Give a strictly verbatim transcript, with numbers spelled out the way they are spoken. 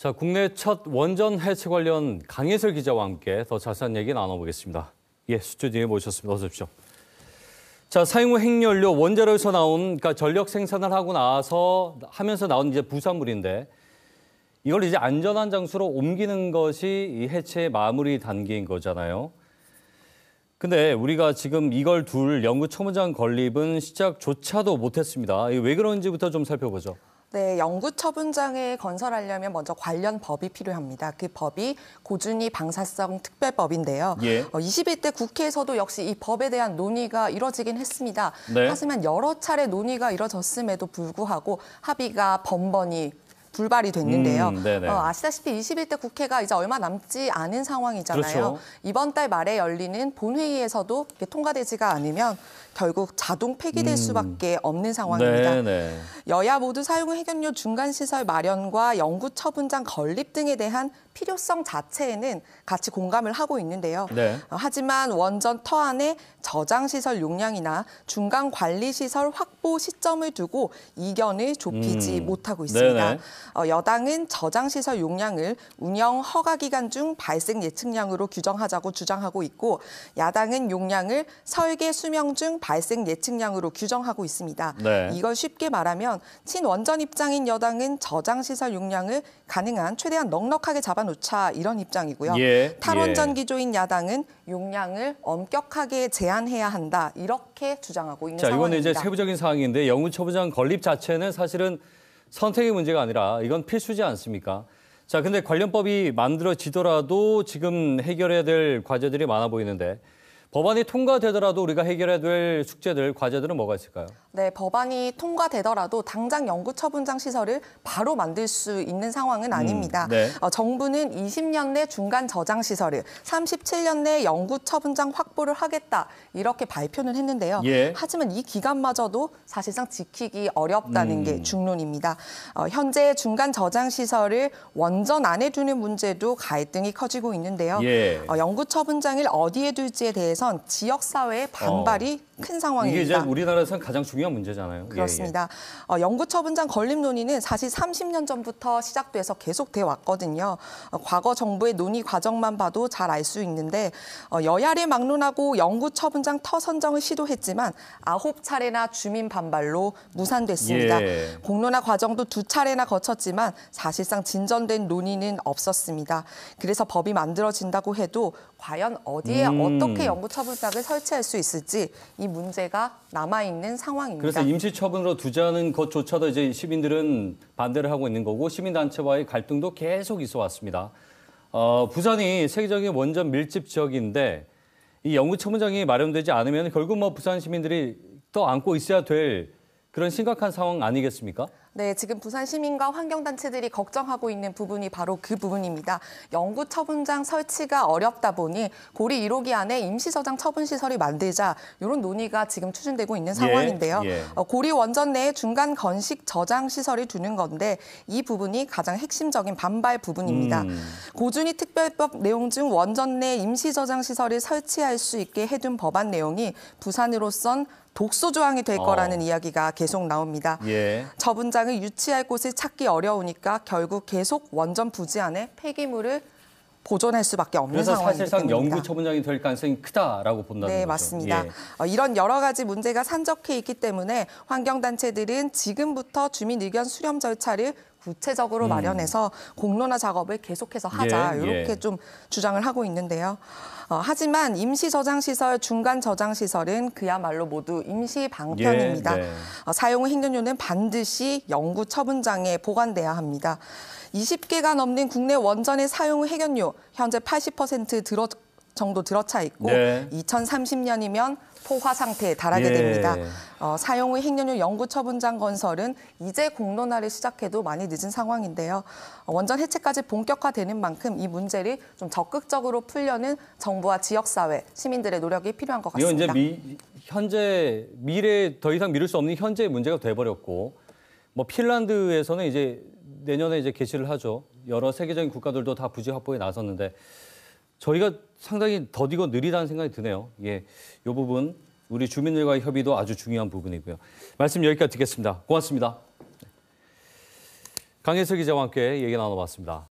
자, 국내 첫 원전 해체 관련 강예슬 기자와 함께 더 자세한 얘기 나눠보겠습니다. 예, 스튜디오에 모셨습니다. 어서 오십시오. 자, 사용 후 핵연료 원자로에서 나온, 그러니까 전력 생산을 하고 나서 하면서 나온 이제 부산물인데, 이걸 이제 안전한 장소로 옮기는 것이 이 해체 마무리 단계인 거잖아요. 근데 우리가 지금 이걸 둘 연구처분장 건립은 시작조차도 못했습니다. 왜 그런지부터 좀 살펴보죠. 네, 연구처분장을 건설하려면 먼저 관련 법이 필요합니다. 그 법이 고준위 방사성 특별법인데요. 예. 이십일 대 국회에서도 역시 이 법에 대한 논의가 이뤄지긴 했습니다. 네. 하지만 여러 차례 논의가 이뤄졌음에도 불구하고 합의가 번번이 불발이 됐는데요. 음, 어, 아시다시피 이십일 대 국회가 이제 얼마 남지 않은 상황이잖아요. 그렇죠. 이번 달 말에 열리는 본회의에서도 이게 통과되지가 않으면 결국 자동 폐기될 음. 수밖에 없는 상황입니다. 네네. 여야 모두 사용 후 핵연료 중간시설 마련과 연구처분장 건립 등에 대한 필요성 자체에는 같이 공감을 하고 있는데요. 네. 어, 하지만 원전 터안에 저장시설 용량이나 중간관리시설 확보 시점을 두고 이견을 좁히지 음. 못하고 있습니다. 네네. 어, 여당은 저장시설 용량을 운영 허가 기간 중 발생 예측량으로 규정하자고 주장하고 있고, 야당은 용량을 설계 수명 중 발생 예측량으로 규정하고 있습니다. 네. 이걸 쉽게 말하면 친원전 입장인 여당은 저장시설 용량을 가능한 최대한 넉넉하게 잡아놓자, 이런 입장이고요. 예. 탈원전 예. 기조인 야당은 용량을 엄격하게 제한해야 한다, 이렇게 주장하고 있는 자, 상황입니다. 이건 이제 세부적인 사항인데, 연구처분장 건립 자체는 사실은 선택의 문제가 아니라 이건 필수지 않습니까? 자, 근데 관련법이 만들어지더라도 지금 해결해야 될 과제들이 많아 보이는데, 법안이 통과되더라도 우리가 해결해야 될 숙제들, 과제들은 뭐가 있을까요? 네, 법안이 통과되더라도 당장 연구처분장 시설을 바로 만들 수 있는 상황은 아닙니다. 음, 네. 어, 정부는 이십 년 내 중간 저장 시설을, 삼십칠 년 내 연구처분장 확보를 하겠다, 이렇게 발표는 했는데요. 예. 하지만 이 기간마저도 사실상 지키기 어렵다는 음. 게 중론입니다. 어, 현재 중간 저장 시설을 원전 안에 두는 문제도 갈등이 커지고 있는데요. 예. 어, 연구처분장을 어디에 둘지에 대해서 지역사회의 반발이 어, 큰 상황입니다. 이게 이제 우리나라에서 가장 중요한 문제잖아요. 그렇습니다. 예, 예. 어, 연구처분장 건립 논의는 사실 삼십 년 전부터 시작돼서 계속돼 왔거든요. 어, 과거 정부의 논의 과정만 봐도 잘 알 수 있는데, 어, 여야를 막론하고 연구처분장 터 선정을 시도했지만 아홉 차례나 주민 반발로 무산됐습니다. 예. 공론화 과정도 두 차례나 거쳤지만 사실상 진전된 논의는 없었습니다. 그래서 법이 만들어진다고 해도 과연 어디에 음. 어떻게 연구 처분장을 설치할 수 있을지, 이 문제가 남아있는 상황입니다. 그래서 임시처분으로 두자는 것조차도 이제 시민들은 반대를 하고 있는 거고, 시민단체와의 갈등도 계속 있어 왔습니다. 어, 부산이 세계적인 원전 밀집 지역인데 이 연구처분장이 마련되지 않으면 결국 뭐 부산 시민들이 또 안고 있어야 될 그런 심각한 상황 아니겠습니까? 네, 지금 부산 시민과 환경단체들이 걱정하고 있는 부분이 바로 그 부분입니다. 연구처분장 설치가 어렵다 보니 고리 일 호기 안에 임시저장 처분시설이 만들자, 이런 논의가 지금 추진되고 있는 상황인데요. 예, 예. 고리원전 내에 중간 건식 저장시설을 두는 건데, 이 부분이 가장 핵심적인 반발 부분입니다. 음. 고준위 특별법 내용 중 원전 내 임시저장시설을 설치할 수 있게 해둔 법안 내용이 부산으로선 독소 조항이 될 거라는 어. 이야기가 계속 나옵니다. 예. 처분장을 유치할 곳을 찾기 어려우니까 결국 계속 원전 부지 안에 폐기물을 보존할 수밖에 없는 상황입니다. 그래서 사실상 때문입니다. 연구처분장이 될 가능성이 크다라고 본다는 네, 거죠. 네, 맞습니다. 예. 어, 이런 여러 가지 문제가 산적해 있기 때문에 환경단체들은 지금부터 주민 의견 수렴 절차를 구체적으로 음. 마련해서 공론화 작업을 계속해서 하자, 예, 이렇게 예. 좀 주장을 하고 있는데요. 어, 하지만 임시저장시설, 중간저장시설은 그야말로 모두 임시방편입니다. 예, 네. 어, 사용 후 핵연료는 반드시 연구처분장에 보관돼야 합니다. 이십 개가 넘는 국내 원전의 사용 후 핵연료, 현재 팔십 퍼센트 들어, 정도 들어차 있고 네. 이천삼십 년이면 포화 상태에 달하게 예. 됩니다. 어, 사용 후 핵연료 연구처분장 건설은 이제 공론화를 시작해도 많이 늦은 상황인데요. 원전 해체까지 본격화되는 만큼 이 문제를 좀 적극적으로 풀려는 정부와 지역사회, 시민들의 노력이 필요한 것 같습니다. 이건 이제 미, 현재 미래 더 이상 미룰 수 없는 현재의 문제가 돼버렸고, 뭐 핀란드에서는 이제 내년에 이제 개시를 하죠. 여러 세계적인 국가들도 다 부지 확보에 나섰는데, 저희가 상당히 더디고 느리다는 생각이 드네요. 예, 이 부분 우리 주민들과의 협의도 아주 중요한 부분이고요. 말씀 여기까지 듣겠습니다. 고맙습니다. 강예슬 기자와 함께 얘기 나눠봤습니다.